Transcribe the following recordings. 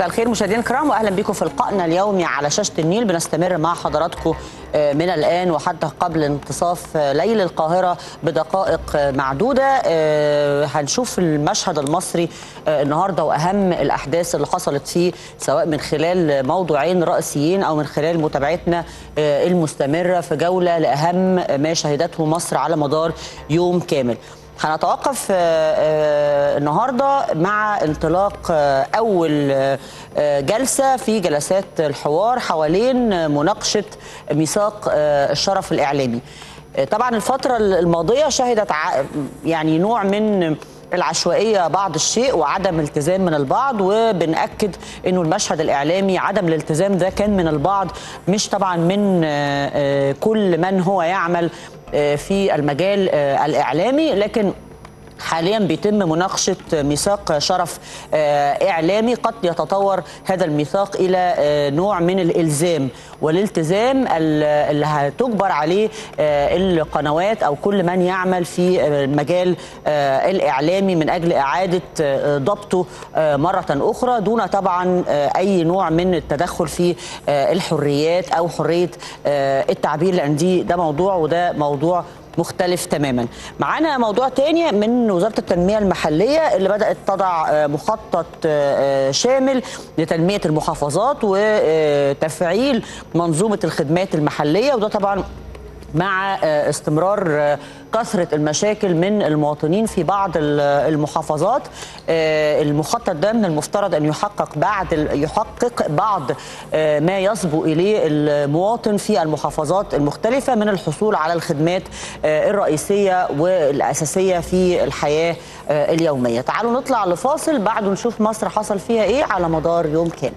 مساء الخير مشاهدينا الكرام، واهلا بكم في لقائنا اليومي على شاشة النيل. بنستمر مع حضراتكم من الآن وحتى قبل انتصاف ليل القاهرة بدقائق معدودة. هنشوف المشهد المصري النهاردة وأهم الأحداث اللي حصلت فيه، سواء من خلال موضوعين رئيسيين أو من خلال متابعتنا المستمرة في جولة لأهم ما شهدته مصر على مدار يوم كامل. هنتوقف النهارده مع انطلاق أول جلسة في جلسات الحوار حوالين مناقشة ميثاق الشرف الإعلامي. طبعا الفترة الماضية شهدت يعني نوع من العشوائية بعض الشيء وعدم التزام من البعض، وبنأكد أنه المشهد الإعلامي عدم الالتزام ده كان من البعض، مش طبعا من كل من هو يعمل في المجال الإعلامي، لكن حاليا بيتم مناقشة ميثاق شرف إعلامي. قد يتطور هذا الميثاق إلى نوع من الإلزام، والالتزام اللي هتجبر عليه القنوات أو كل من يعمل في المجال الإعلامي من أجل إعادة ضبطه مرة أخرى، دون طبعا أي نوع من التدخل في الحريات أو حرية التعبير، لأن ده موضوع وده موضوع مختلف تماما. معانا موضوع تاني من وزارة التنمية المحلية اللي بدأت تضع مخطط شامل لتنمية المحافظات وتفعيل منظومة الخدمات المحلية، وده طبعا مع استمرار كثرة المشاكل من المواطنين في بعض المحافظات. المخطط ده من المفترض أن يحقق بعض ما يصبو إليه المواطن في المحافظات المختلفة من الحصول على الخدمات الرئيسية والأساسية في الحياة اليومية. تعالوا نطلع لفاصل، بعده نشوف مصر حصل فيها إيه على مدار يوم كامل.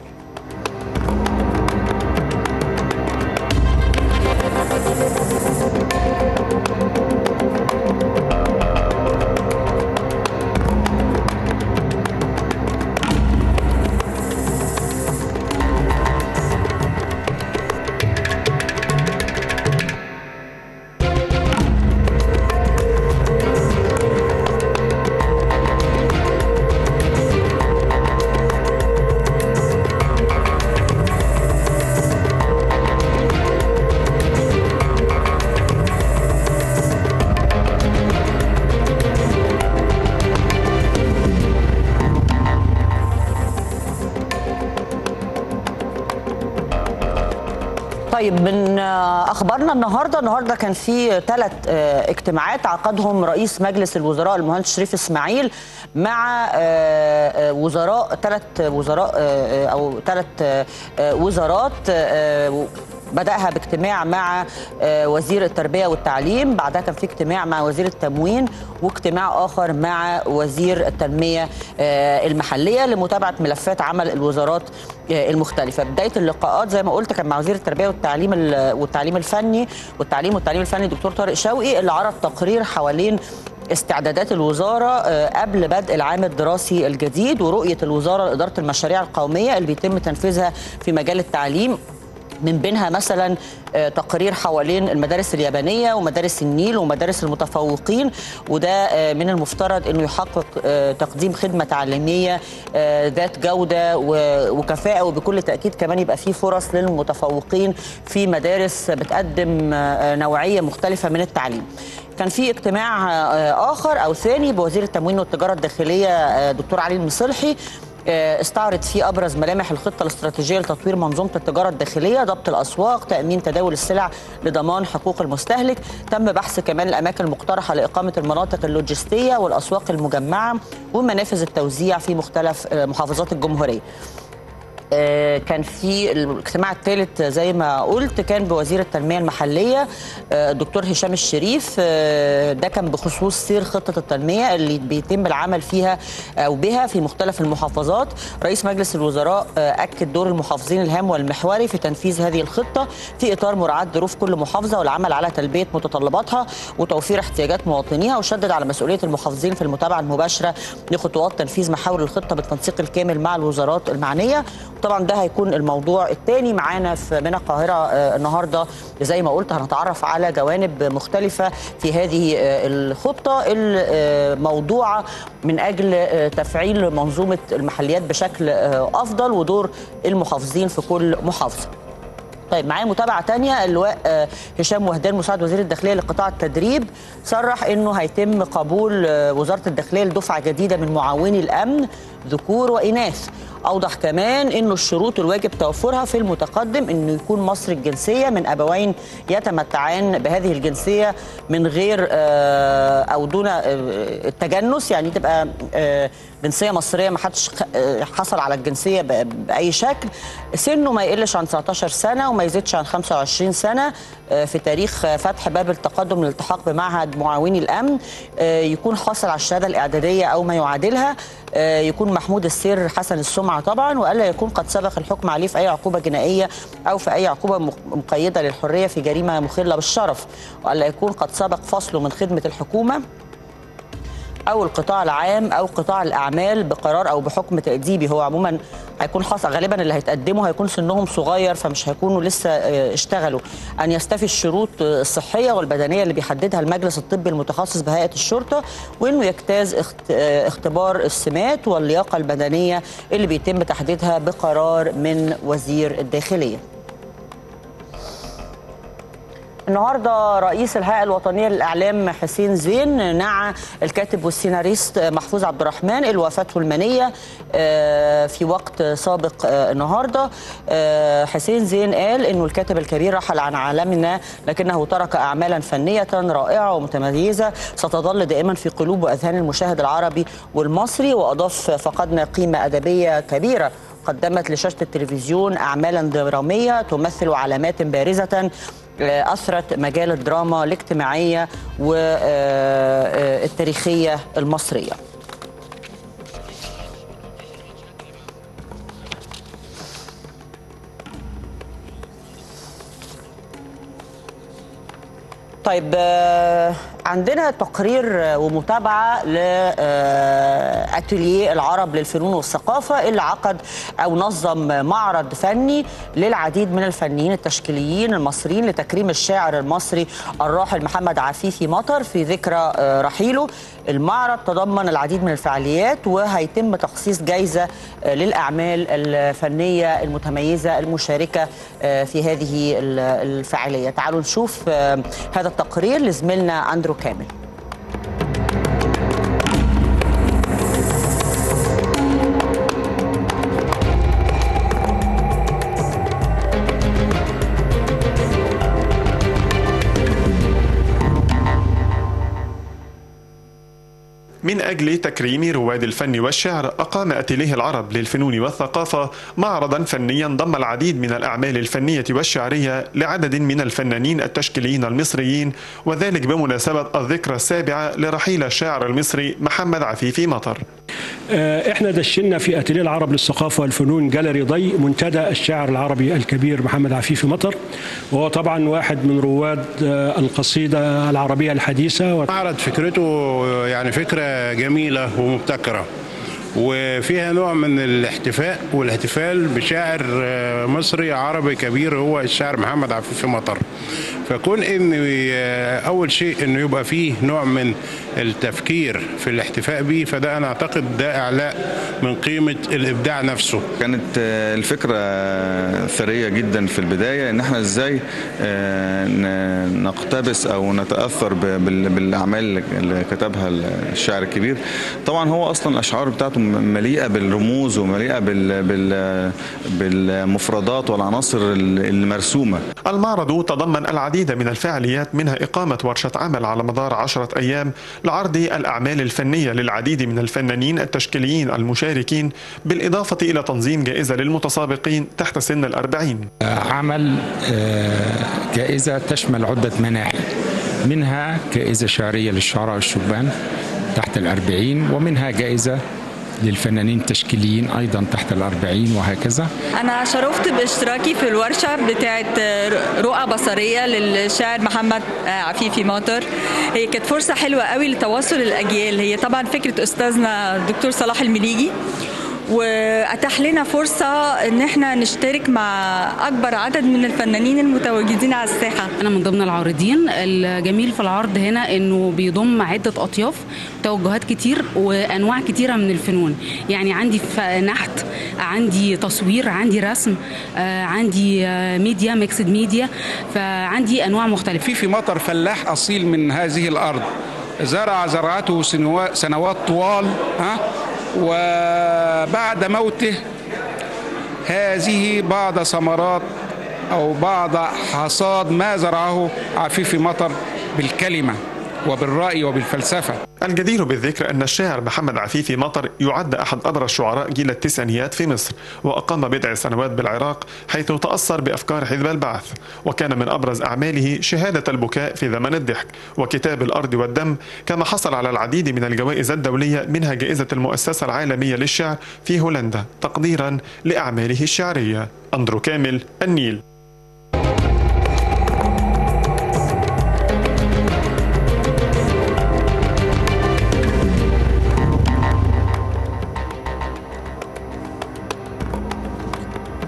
طيب، من اخبارنا النهارده كان في 3 اجتماعات عقدهم رئيس مجلس الوزراء المهندس شريف اسماعيل مع وزراء 3 وزارات. بدأها باجتماع مع وزير التربية والتعليم، بعدها كان في اجتماع مع وزير التموين واجتماع آخر مع وزير التنمية المحلية لمتابعة ملفات عمل الوزارات المختلفة. بداية اللقاءات زي ما قلت كان مع وزير التربية والتعليم الفني دكتور طارق شوقي، اللي عرض تقرير حوالين استعدادات الوزارة قبل بدء العام الدراسي الجديد ورؤية الوزارة لإدارة المشاريع القومية اللي بيتم تنفيذها في مجال التعليم، من بينها مثلا تقرير حوالين المدارس اليابانية ومدارس النيل ومدارس المتفوقين، وده من المفترض أنه يحقق تقديم خدمة تعليمية ذات جودة وكفاءة، وبكل تأكيد كمان يبقى فيه فرص للمتفوقين في مدارس بتقدم نوعية مختلفة من التعليم. كان في اجتماع آخر أو ثاني بوزير التموين والتجارة الداخلية دكتور علي المصلحي، استعرض فيه أبرز ملامح الخطة الاستراتيجية لتطوير منظومة التجارة الداخلية، ضبط الأسواق، تأمين تداول السلع لضمان حقوق المستهلك. تم بحث كمان الأماكن المقترحة لإقامة المناطق اللوجستية والأسواق المجمعة ومنافذ التوزيع في مختلف محافظات الجمهورية. كان في الاجتماع الثالث زي ما قلت كان بوزير التنمية المحلية دكتور هشام الشريف، ده كان بخصوص سير خطة التنمية اللي بيتم العمل فيها أو بها في مختلف المحافظات. رئيس مجلس الوزراء أكد دور المحافظين الهام والمحوري في تنفيذ هذه الخطة في إطار مراعاة ظروف كل محافظة والعمل على تلبية متطلباتها وتوفير احتياجات مواطنيها، وشدد على مسؤولية المحافظين في المتابعة المباشرة لخطوات تنفيذ محاور الخطة بالتنسيق الكامل مع الوزارات المعنية. طبعا ده هيكون الموضوع الثاني معانا من القاهرة النهاردة. زي ما قلت هنتعرف على جوانب مختلفة في هذه الخطة الموضوعة من أجل تفعيل منظومة المحليات بشكل أفضل ودور المحافظين في كل محافظة. طيب معايا متابعة تانية، اللواء هشام وهدان مساعد وزير الداخلية لقطاع التدريب صرح انه هيتم قبول وزارة الداخلية لدفعة جديدة من معاوني الامن ذكور واناث. اوضح كمان انه الشروط الواجب توفرها في المتقدم انه يكون مصري الجنسية من ابوين يتمتعان بهذه الجنسية من غير او دون التجنس، يعني تبقى جنسية مصرية ما حدش حصل على الجنسية بأي شكل. سنه ما يقلش عن 19 سنة وما يزيدش عن 25 سنة في تاريخ فتح باب التقدم للالتحاق بمعهد معاوني الأمن. يكون حاصل على الشهادة الإعدادية أو ما يعادلها. يكون محمود السير حسن السمعة طبعا، وألا يكون قد سبق الحكم عليه في أي عقوبة جنائية أو في أي عقوبة مقيدة للحرية في جريمة مخلة بالشرف، وألا يكون قد سبق فصله من خدمة الحكومة أو القطاع العام أو قطاع الأعمال بقرار أو بحكم تأديبي. هو عموما هيكون حاصل غالبا اللي هيتقدموا هيكون سنهم صغير فمش هيكونوا لسه اشتغلوا. أن يستفي الشروط الصحية والبدنية اللي بيحددها المجلس الطبي المتخصص بهيئة الشرطة، وإنه يجتاز اختبار السمات واللياقة البدنية اللي بيتم تحديدها بقرار من وزير الداخلية. النهارده رئيس الهيئه الوطنيه للاعلام حسين زين نعى الكاتب والسيناريست محفوظ عبد الرحمن الوفاته المنيه في وقت سابق. النهارده حسين زين قال انه الكاتب الكبير رحل عن عالمنا لكنه ترك اعمالا فنيه رائعه ومتميزه ستظل دائما في قلوب واذهان المشاهد العربي والمصري. واضاف فقدنا قيمه ادبيه كبيره قدمت لشاشه التلفزيون اعمالا دراميه تمثل علامات بارزه أثرت مجال الدراما الاجتماعية والتاريخية المصرية. طيب عندنا تقرير ومتابعة لأتيليه العرب للفنون والثقافة اللي عقد أو نظم معرض فني للعديد من الفنيين التشكيليين المصريين لتكريم الشاعر المصري الراحل محمد عفيفي مطر في ذكرى رحيله. المعرض تضمن العديد من الفعاليات وهيتم تخصيص جائزة للأعمال الفنية المتميزة المشاركة في هذه الفعالية. تعالوا نشوف هذا التقرير لزميلنا أندرو كامل. من أجل تكريم رواد الفن والشعر أقام أتيليه العرب للفنون والثقافة معرضا فنيا ضم العديد من الأعمال الفنية والشعرية لعدد من الفنانين التشكيليين المصريين، وذلك بمناسبة الذكرى السابعة لرحيل الشاعر المصري محمد عفيفي مطر. احنا دشنا في أتيليه العرب للثقافة والفنون جاليري ضي منتدى الشاعر العربي الكبير محمد عفيفي مطر، وهو طبعا واحد من رواد القصيدة العربية الحديثة. معرض فكرته يعني فكرة جميلة ومبتكرة وفيها نوع من الاحتفاء والاحتفال بشاعر مصري عربي كبير هو الشاعر محمد عفيفي مطر. فكون ان اول شيء انه يبقى فيه نوع من التفكير في الاحتفاء بيه، فده انا اعتقد ده اعلاء من قيمه الابداع نفسه. كانت الفكره ثريه جدا في البدايه ان احنا ازاي نقتبس او نتاثر بالاعمال اللي كتبها الشاعر الكبير. طبعا هو اصلا الاشعار بتاعته مليئه بالرموز ومليئه بالمفردات والعناصر المرسومه. المعرض تضمن العديد من الفعاليات منها إقامة ورشة عمل على مدار 10 أيام لعرض الأعمال الفنية للعديد من الفنانين التشكيليين المشاركين، بالإضافة إلى تنظيم جائزة للمتسابقين تحت سن 40. عمل جائزة تشمل عدة مناحي، منها جائزة شعرية للشعراء والشبان تحت 40، ومنها جائزة للفنانين التشكيليين أيضا تحت 40 وهكذا. أنا شرفت باشتراكي في الورشة بتاعت رؤى بصرية للشاعر محمد عفيفي مطر. هي كانت فرصة حلوة قوي لتواصل الأجيال. هي طبعا فكرة أستاذنا الدكتور صلاح المليجي، وأتاح لنا فرصة إن احنا نشترك مع أكبر عدد من الفنانين المتواجدين على الساحة. أنا من ضمن العارضين. الجميل في العرض هنا إنه بيضم عدة أطياف، توجهات كتير وأنواع كتيرة من الفنون، يعني عندي نحت، عندي تصوير، عندي رسم، عندي ميديا، ميكسد ميديا، فعندي أنواع مختلفة. في مطر فلاح أصيل من هذه الأرض، زرع زرعته سنوات طوال، وبعد موته هذه بعض ثمرات أو بعض حصاد ما زرعه عفيفي مطر بالكلمة وبالرأي وبالفلسفة. الجدير بالذكر أن الشاعر محمد عفيفي مطر يعد أحد أبرز شعراء جيل التسعينيات في مصر، وأقام بضع سنوات بالعراق حيث تأثر بأفكار حزب البعث، وكان من أبرز أعماله شهادة البكاء في زمن الضحك وكتاب الأرض والدم، كما حصل على العديد من الجوائز الدولية منها جائزة المؤسسة العالمية للشعر في هولندا تقديرا لأعماله الشعرية. أندرو كامل، النيل.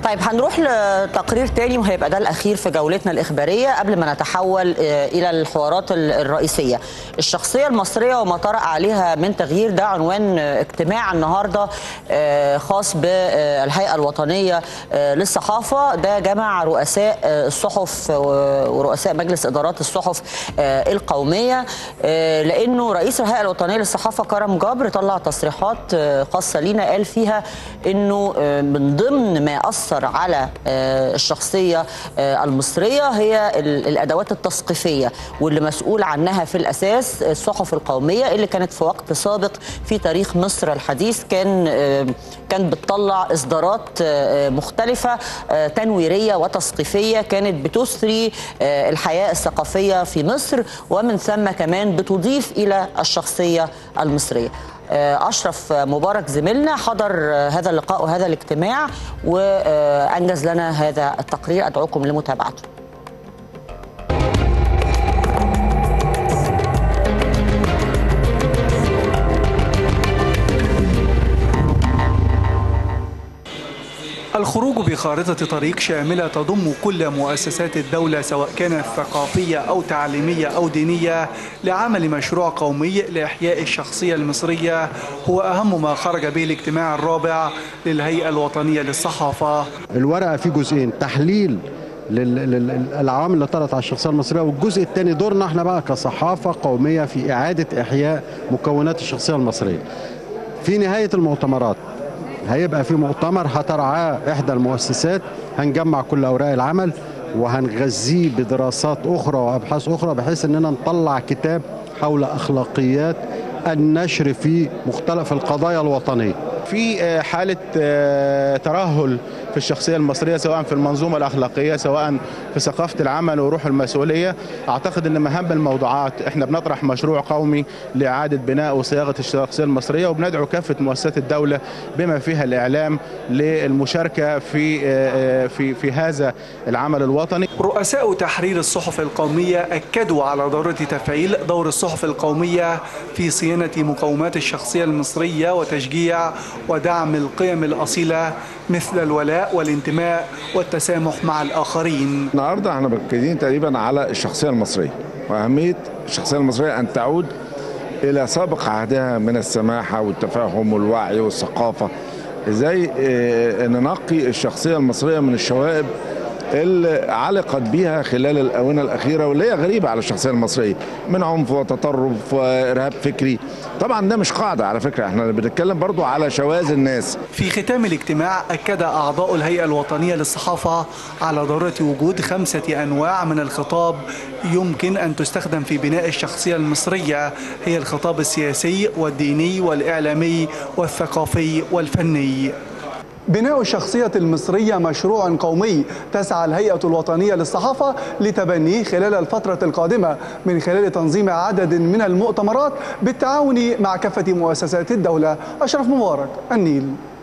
طيب هنروح لتقرير تاني وهيبقى ده الأخير في جولتنا الإخبارية قبل ما نتحول إلى الحوارات الرئيسية. الشخصية المصرية وما طرأ عليها من تغيير، ده عنوان اجتماع النهاردة خاص بالهيئة الوطنية للصحافة، ده جمع رؤساء الصحف ورؤساء مجلس إدارات الصحف القومية، لأنه رئيس الهيئة الوطنية للصحافة كرم جابر طلع تصريحات خاصة لينا قال فيها أنه من ضمن ما أثر على الشخصية المصرية هي الأدوات التثقيفية، واللي مسؤول عنها في الأساس الصحف القومية اللي كانت في وقت سابق في تاريخ مصر الحديث كان بتطلع إصدارات مختلفة تنويرية وتثقيفية كانت بتسري الحياة الثقافية في مصر، ومن ثم كمان بتضيف إلى الشخصية المصرية. أشرف مبارك زميلنا حضر هذا اللقاء وهذا الاجتماع وأنجز لنا هذا التقرير، أدعوكم لمتابعته. الخروج بخارطة طريق شاملة تضم كل مؤسسات الدولة سواء كانت ثقافية أو تعليمية أو دينية لعمل مشروع قومي لإحياء الشخصية المصرية هو أهم ما خرج به الاجتماع الرابع للهيئة الوطنية للصحافة. الورقة فيه جزئين، تحليل للعوامل اللي طرأت على الشخصية المصرية، والجزء الثاني دورنا احنا بقى كصحافة قومية في إعادة إحياء مكونات الشخصية المصرية. في نهاية المؤتمرات هيبقى في مؤتمر هترعاه إحدى المؤسسات، هنجمع كل أوراق العمل وهنغذيه بدراسات أخرى وأبحاث أخرى بحيث أننا نطلع كتاب حول أخلاقيات النشر في مختلف القضايا الوطنية. في حالة ترهل في الشخصية المصرية سواء في المنظومة الأخلاقية سواء في ثقافة العمل وروح المسؤولية. أعتقد أن من أهم الموضوعات إحنا بنطرح مشروع قومي لإعادة بناء وصياغة الشخصية المصرية، وبندعو كافة مؤسسات الدولة بما فيها الإعلام للمشاركة في هذا العمل الوطني. رؤساء تحرير الصحف القومية أكدوا على ضرورة تفعيل دور الصحف القومية في صيانة مقومات الشخصية المصرية وتشجيع ودعم القيم الأصيلة مثل الولاء والانتماء والتسامح مع الآخرين. النهارده احنا مركزين تقريبا على الشخصية المصرية وأهمية الشخصية المصرية أن تعود إلى سابق عهدها من السماحة والتفاهم والوعي والثقافة. إزاي ننقي الشخصية المصرية من الشوائب اللي علقت بيها خلال الآونة الأخيرة واللي هي غريبة على الشخصية المصرية من عنف وتطرف وإرهاب فكري. طبعا ده مش قاعدة على فكرة، احنا بنتكلم برضو على شواذ الناس. في ختام الاجتماع أكد أعضاء الهيئة الوطنية للصحافة على ضرورة وجود 5 أنواع من الخطاب يمكن أن تستخدم في بناء الشخصية المصرية، هي الخطاب السياسي والديني والإعلامي والثقافي والفني. بناء الشخصية المصرية مشروع قومي تسعى الهيئة الوطنية للصحافة لتبنيه خلال الفترة القادمة من خلال تنظيم عدد من المؤتمرات بالتعاون مع كافة مؤسسات الدولة. أشرف مبارك، النيل.